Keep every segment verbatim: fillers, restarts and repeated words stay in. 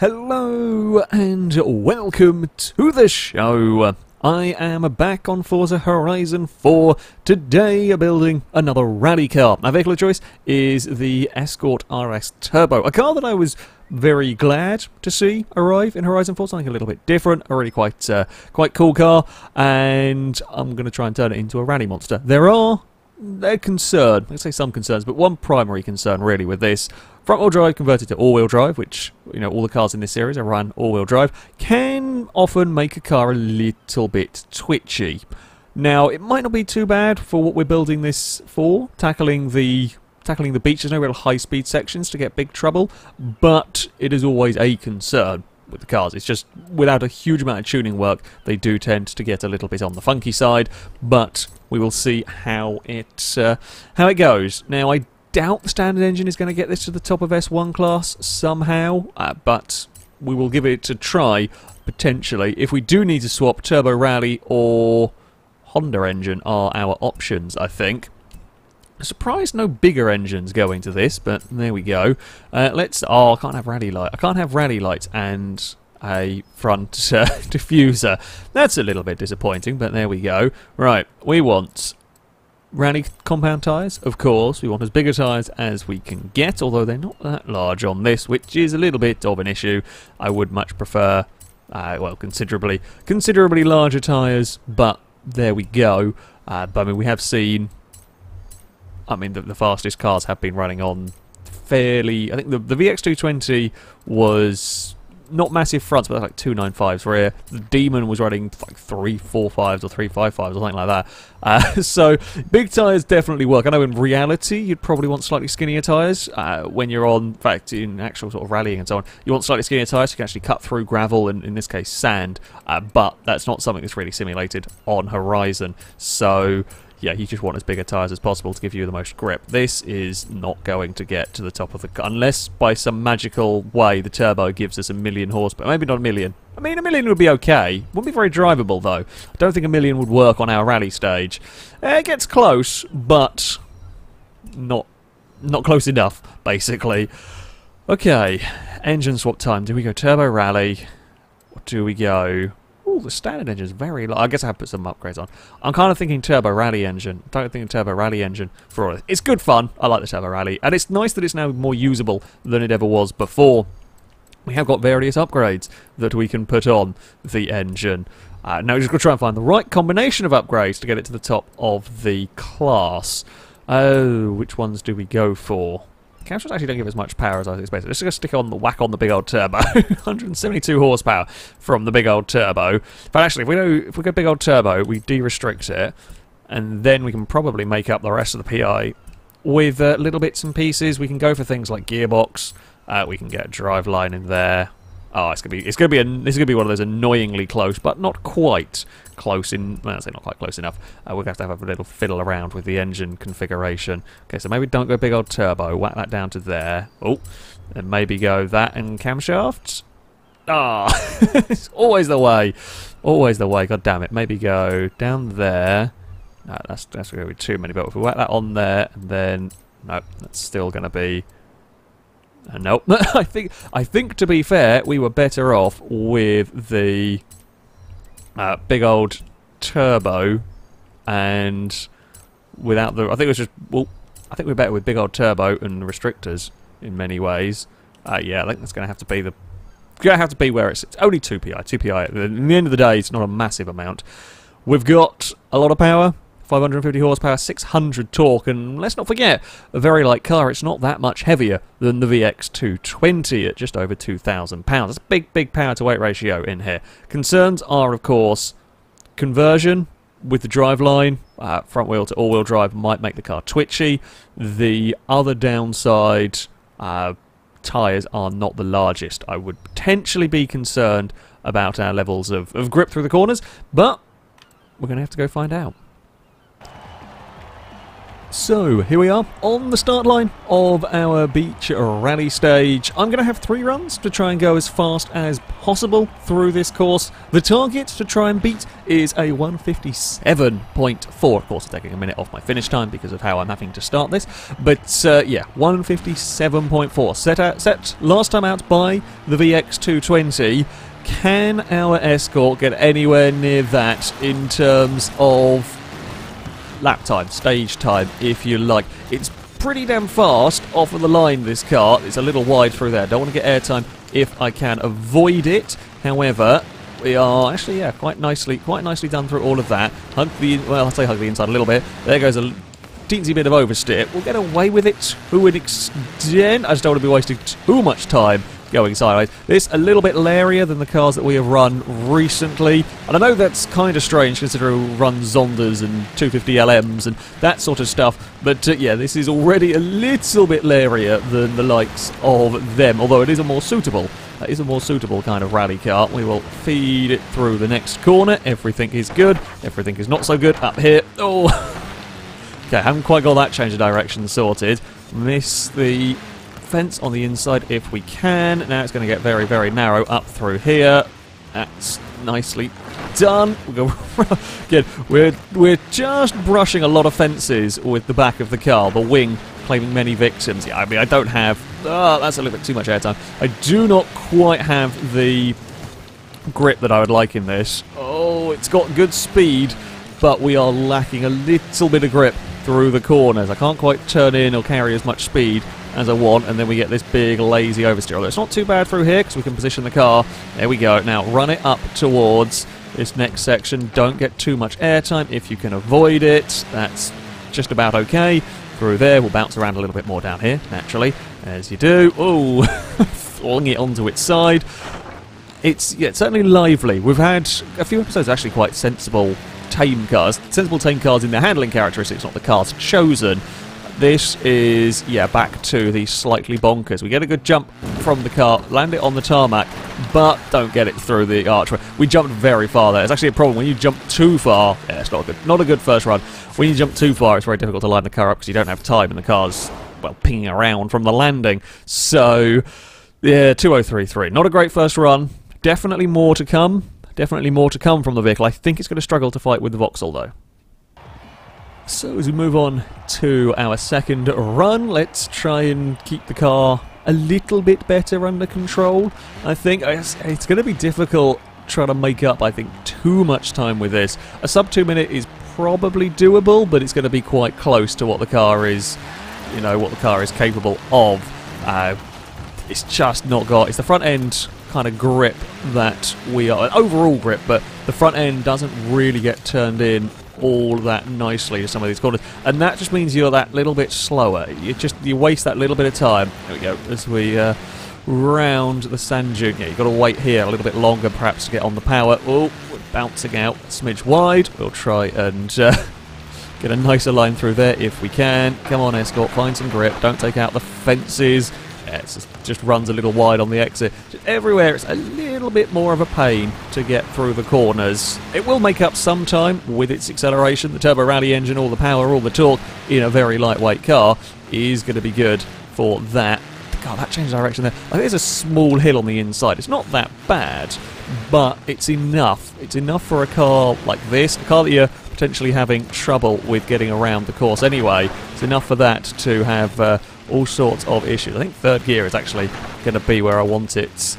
Hello and welcome to the show. I am back on Forza Horizon four, today building another rally car. My vehicle of choice is the Escort R S Turbo, a car that I was very glad to see arrive in Horizon four, something a little bit different, a really quite, uh, quite cool car, and I'm going to try and turn it into a rally monster. There are... They're concerned, let's say some concerns, but one primary concern really with this. Front-wheel drive converted to all-wheel drive, which, you know, all the cars in this series are run all-wheel drive, can often make a car a little bit twitchy. Now, it might not be too bad for what we're building this for, tackling the tackling the beach. There's no real high-speed sections to get big trouble, but it is always a concern with the cars. It's just, without a huge amount of tuning work, they do tend to get a little bit on the funky side, but we will see how it uh, how it goes. Now, I doubt the standard engine is going to get this to the top of S one class somehow, uh, but we will give it a try, potentially. If we do need to swap, turbo rally or Honda engine are our options, I think. Surprised no bigger engines going to this, but there we go. Uh, let's. Oh, I can't have rally light. I can't have rally lights and a front uh, diffuser. That's a little bit disappointing, but there we go. Right, we want rally compound tyres, of course. We want as big a tyres as we can get, although they're not that large on this, which is a little bit of an issue. I would much prefer, uh, well, considerably, considerably larger tyres, but there we go. Uh, but I mean, we have seen. I mean, the, the fastest cars have been running on fairly... I think the, the V X two twenty was not massive fronts, but like two ninety-fives rear. The Demon was running like three forty-fives or three fifty-fives or something like that. Uh, so, big tyres definitely work. I know in reality you'd probably want slightly skinnier tyres uh, when you're on... In fact, in actual sort of rallying and so on, you want slightly skinnier tyres so you can actually cut through gravel and, in this case, sand. Uh, but that's not something that's really simulated on Horizon. So... Yeah, you just want as big a tyres as possible to give you the most grip. This is not going to get to the top of the car, unless by some magical way the turbo gives us a million horsepower. Maybe not a million. I mean, a million would be okay. Wouldn't be very drivable, though. I don't think a million would work on our rally stage. It gets close, but not, not close enough, basically. Okay, engine swap time. Do we go turbo rally? Or do we go... Ooh, the standard engine is very low. I guess I have to put some upgrades on. I'm kind of thinking turbo rally engine. I don't think turbo rally engine for all this. It's good fun. I like the turbo rally. And it's nice that it's now more usable than it ever was before. We have got various upgrades that we can put on the engine. Uh, now we're just going to try and find the right combination of upgrades to get it to the top of the class. Oh, which ones do we go for? Camshaft actually don't give as much power as I was expecting. Let's just stick on the whack on the big old turbo. one hundred seventy-two horsepower from the big old turbo. But actually, if we go, if we go big old turbo, we de-restrict it, and then we can probably make up the rest of the P I with uh, little bits and pieces. We can go for things like gearbox. Uh, we can get a drive line in there. Oh, it's gonna be it's gonna be a, this is gonna be one of those annoyingly close, but not quite close in. Well, I say not quite close enough. Uh, we're gonna have to have a little fiddle around with the engine configuration. Okay, so maybe don't go big old turbo. Whack that down to there. Oh, and maybe go that and camshaft. Ah, oh, it's always the way, always the way. God damn it. Maybe go down there. No, that's that's gonna be too many. But if we whack that on there, and then no, that's still gonna be. Uh, nope. I think I think to be fair, we were better off with the uh, big old turbo, and without the. I think it was just. Well, I think we're better with big old turbo and restrictors in many ways. Uh, yeah, I think that's going to have to be the. Going to have to be where it's, it's only two P I. two P I. At the end of the day, it's not a massive amount. We've got a lot of power. five hundred fifty horsepower, six hundred torque, and let's not forget, a very light car. It's not that much heavier than the V X two twenty at just over two thousand pounds. That's a big, big power-to-weight ratio in here. Concerns are, of course, conversion with the driveline. Uh, front-wheel to all-wheel drive might make the car twitchy. The other downside, uh, tyres are not the largest. I would potentially be concerned about our levels of, of grip through the corners, but we're going to have to go find out. So here we are on the start line of our beach rally stage. I'm going to have three runs to try and go as fast as possible through this course. The target to try and beat is a one fifty-seven point four. Of course, I'm taking a minute off my finish time because of how I'm having to start this. But uh, yeah, one fifty-seven point four. Set, out, set last time out by the V X two twenty. Can our Escort get anywhere near that in terms of lap time, stage time, if you like? It's pretty damn fast off of the line, this car. It's a little wide through there. Don't want to get airtime if I can avoid it. However, we are actually, yeah, quite nicely quite nicely done through all of that. Hug the, well, I'll say hug the inside a little bit. There goes a teensy bit of oversteer. We'll get away with it to an extent. I just don't want to be wasting too much time going sideways. This a little bit lairier than the cars that we have run recently, and I know that's kind of strange considering we run Zondas and two fifty L Ms and that sort of stuff, but uh, yeah, this is already a little bit lairier than the likes of them, although it is a more suitable that is a more suitable kind of rally car. We will feed it through the next corner. Everything is good, everything is not so good up here. Oh, okay, haven't quite got that change of direction sorted. Miss the fence on the inside if we can. Now it's going to get very, very narrow up through here. That's nicely done. We'll go again. We're we're just brushing a lot of fences with the back of the car. The wing claiming many victims. Yeah, I mean, I don't have. Oh, that's a little bit too much airtime. I do not quite have the grip that I would like in this. Oh, it's got good speed, but we are lacking a little bit of grip through the corners. I can't quite turn in or carry as much speed as I want, and then we get this big lazy oversteer. Although it's not too bad through here because we can position the car. There we go. Now run it up towards this next section. Don't get too much airtime if you can avoid it. That's just about okay. Through there, we'll bounce around a little bit more down here, naturally, as you do. Oh, flung it onto its side. It's, yeah, it's certainly lively. We've had a few episodes actually quite sensible tame cars. Sensible tame cars in their handling characteristics, not the cars chosen. This is, yeah, back to the slightly bonkers. We get a good jump from the car, land it on the tarmac, but don't get it through the archway. We jumped very far there. It's actually a problem when you jump too far. Yeah, it's not a good, not a good first run. When you jump too far, it's very difficult to line the car up because you don't have time and the car's, well, pinging around from the landing. So, yeah, two oh three three. Not a great first run. Definitely more to come. Definitely more to come from the vehicle. I think it's going to struggle to fight with the Vauxhall, though. So as we move on to our second run, let's try and keep the car a little bit better under control. I think it's, it's going to be difficult trying to make up, I think, too much time with this. A sub two minute is probably doable, but it's going to be quite close to what the car is, you know, what the car is capable of. Uh, it's just not got, it's the front end kind of grip that we are, an overall grip, but the front end doesn't really get turned in all that nicely to some of these corners, and that just means you're that little bit slower. You just you waste that little bit of time. There we go. As we uh, round the sand dune, yeah, you've got to wait here a little bit longer, perhaps, to get on the power. Oh, we're bouncing out a smidge wide. We'll try and uh, get a nicer line through there if we can. Come on, Escort, find some grip. Don't take out the fences. Yeah, it just, just runs a little wide on the exit. Just everywhere it's a little bit more of a pain to get through the corners. It will make up some time with its acceleration. The turbo rally engine, all the power, all the torque in a very lightweight car is going to be good for that. God, that changed direction there. I think there's a small hill on the inside. It's not that bad, but it's enough. It's enough for a car like this, a car that you're potentially having trouble with getting around the course anyway. It's enough for that to have uh, all sorts of issues. I think third gear is actually going to be where I want it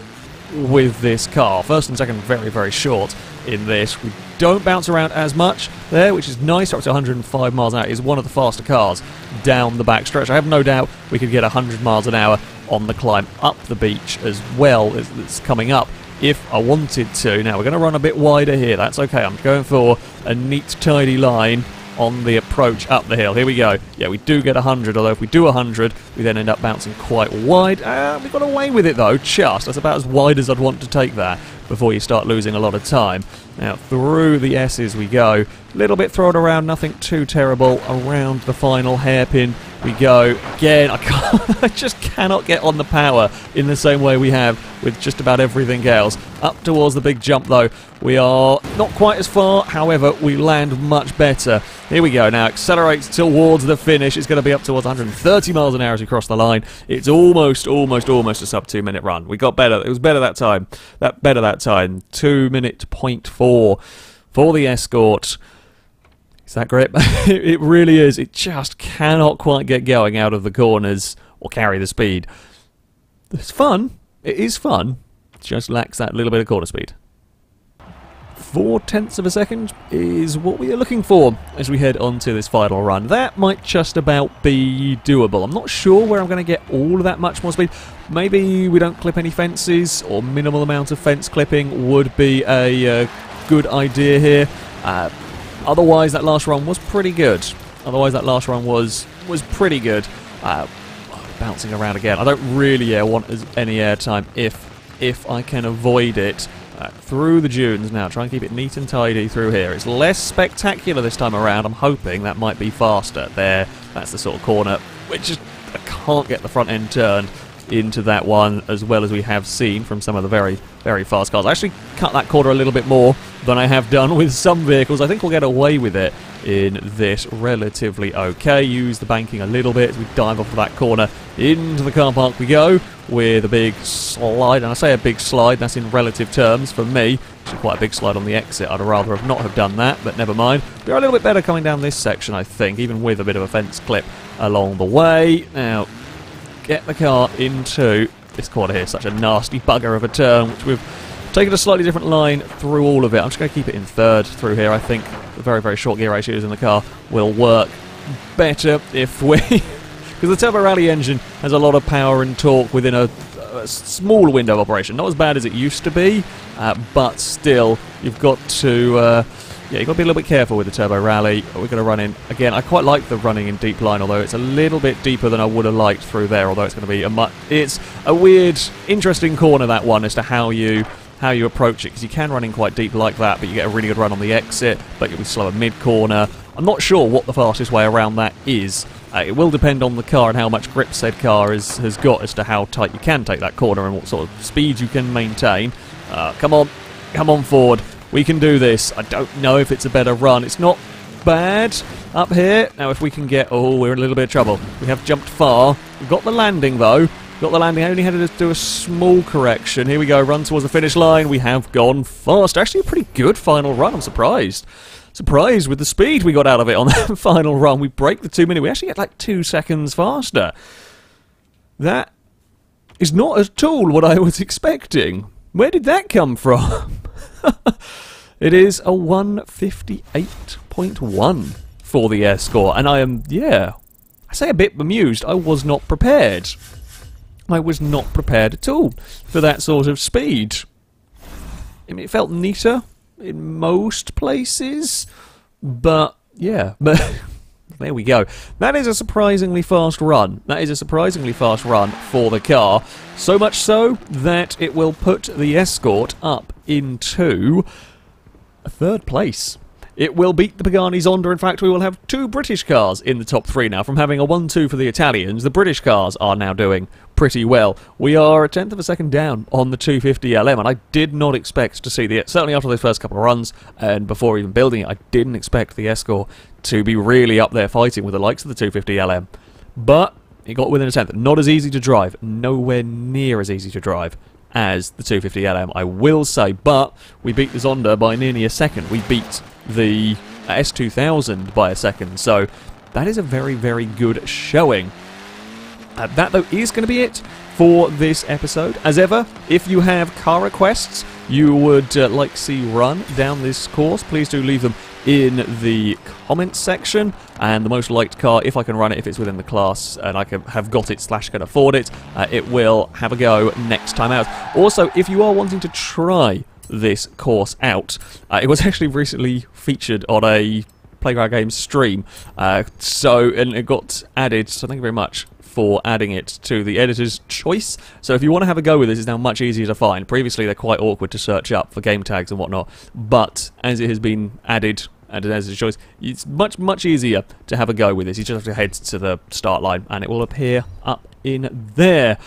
with this car. First and second, very, very short in this. We don't bounce around as much there, which is nice. Up to one hundred and five miles an hour is one of the faster cars down the back stretch. I have no doubt we could get one hundred miles an hour on the climb up the beach as well as it's coming up if I wanted to. Now, we're going to run a bit wider here. That's okay. I'm going for a neat, tidy line on the approach up the hill. Here we go. Yeah, we do get one hundred, although if we do one hundred, we then end up bouncing quite wide. Uh, we got away with it, though, just. That's about as wide as I'd want to take that before you start losing a lot of time. Now, through the S's we go. A little bit thrown around, nothing too terrible around the final hairpin we go again. I can't, I just cannot get on the power in the same way we have with just about everything else. Up towards the big jump though, we are not quite as far, however we land much better. Here we go now, accelerates towards the finish. It's going to be up towards one hundred thirty miles an hour as we cross the line. It's almost, almost, almost a sub two minute run. We got better, it was better that time, that better that time, two minute point four for the Escort. Is that grip? It really is. It just cannot quite get going out of the corners or carry the speed. It's fun. It is fun. Just lacks that little bit of corner speed. Four tenths of a second is what we are looking for as we head on to this final run. That might just about be doable. I'm not sure where I'm going to get all of that much more speed. Maybe we don't clip any fences, or minimal amount of fence clipping would be a uh, good idea here. Uh, Otherwise, that last run was pretty good. Otherwise, that last run was was pretty good. Uh, bouncing around again. I don't really uh, want any air time if if I can avoid it. Uh, through the dunes now. Try and keep it neat and tidy through here. It's less spectacular this time around. I'm hoping that might be faster. There, that's the sort of corner. We just I can't get the front end turned into that one as well as we have seen from some of the very, very fast cars. I actually cut that corner a little bit more than I have done with some vehicles. I think we'll get away with it in this relatively okay. Use the banking a little bit as we dive off of that corner. Into the car park we go with a big slide. And I say a big slide, that's in relative terms for me. It's quite a big slide on the exit. I'd rather have not have done that, but never mind. We're a little bit better coming down this section, I think, even with a bit of a fence clip along the way. Now, get the car into this corner here. Such a nasty bugger of a turn, which we've taken a slightly different line through all of it. I'm just going to keep it in third through here. I think the very, very short gear ratios in the car will work better if we... because the Turbo Rally engine has a lot of power and torque within a, a small window of operation. Not as bad as it used to be, uh, but still, you've got to... Uh, Yeah, you've got to be a little bit careful with the Turbo Rally. We're going to run in again. I quite like the running in deep line, although it's a little bit deeper than I would have liked through there. Although it's going to be a much, it's a weird, interesting corner, that one, as to how you how you approach it, because you can run in quite deep like that, but you get a really good run on the exit, but you'll be slower mid corner. I'm not sure what the fastest way around that is. Uh, it will depend on the car and how much grip said car is, has got as to how tight you can take that corner and what sort of speed you can maintain. Uh, come on, come on forward. We can do this. I don't know if it's a better run. It's not bad up here. Now if we can get... Oh, we're in a little bit of trouble. We have jumped far. We've got the landing, though. Got the landing. I only had to do a small correction. Here we go. Run towards the finish line. We have gone fast. Actually, a pretty good final run. I'm surprised. Surprised with the speed we got out of it on that final run. We break the two minute. We actually get like two seconds faster. That is not at all what I was expecting. Where did that come from? It is a one fifty-eight point one for the Escort, and I am, yeah, I say a bit bemused. I was not prepared. I was not prepared at all for that sort of speed. I mean, it felt neater in most places, but yeah, but there we go. That is a surprisingly fast run. That is a surprisingly fast run for the car. So much so that it will put the Escort up into a third place. It will beat the Pagani Zonda. In fact, we will have two British cars in the top three now. From having a one two for the Italians, the British cars are now doing pretty well. We are a tenth of a second down on the two fifty L M, and I did not expect to see the... Certainly after those first couple of runs, and before even building it, I didn't expect the Escort to be really up there fighting with the likes of the two fifty L M. But it got within a tenth. Not as easy to drive. Nowhere near as easy to drive as the two fifty L M, I will say, but we beat the Zonda by nearly a second. We beat the S two thousand by a second, so that is a very, very good showing. Uh, that, though, is going to be it for this episode. As ever, if you have car requests you would uh, like to see run down this course, please do leave them in the comments section, and the most liked car, if I can run it, if it's within the class and I can have got it slash can afford it, uh, it will have a go next time out. Also, if you are wanting to try this course out, uh, it was actually recently featured on a Playground Games stream, uh, so and it got added, so thank you very much for adding it to the editor's choice. So if you want to have a go with this, it's now much easier to find. Previously, they're quite awkward to search up for game tags and whatnot, but as it has been added and it has a choice. It's much, much easier to have a go with this. You just have to head to the start line and it will appear up in there.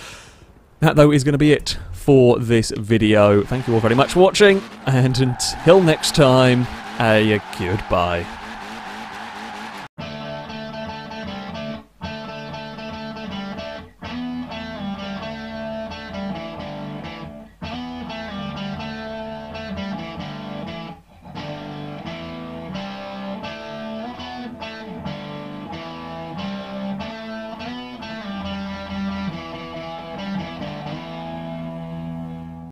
That, though, is going to be it for this video. Thank you all very much for watching, and until next time, a goodbye.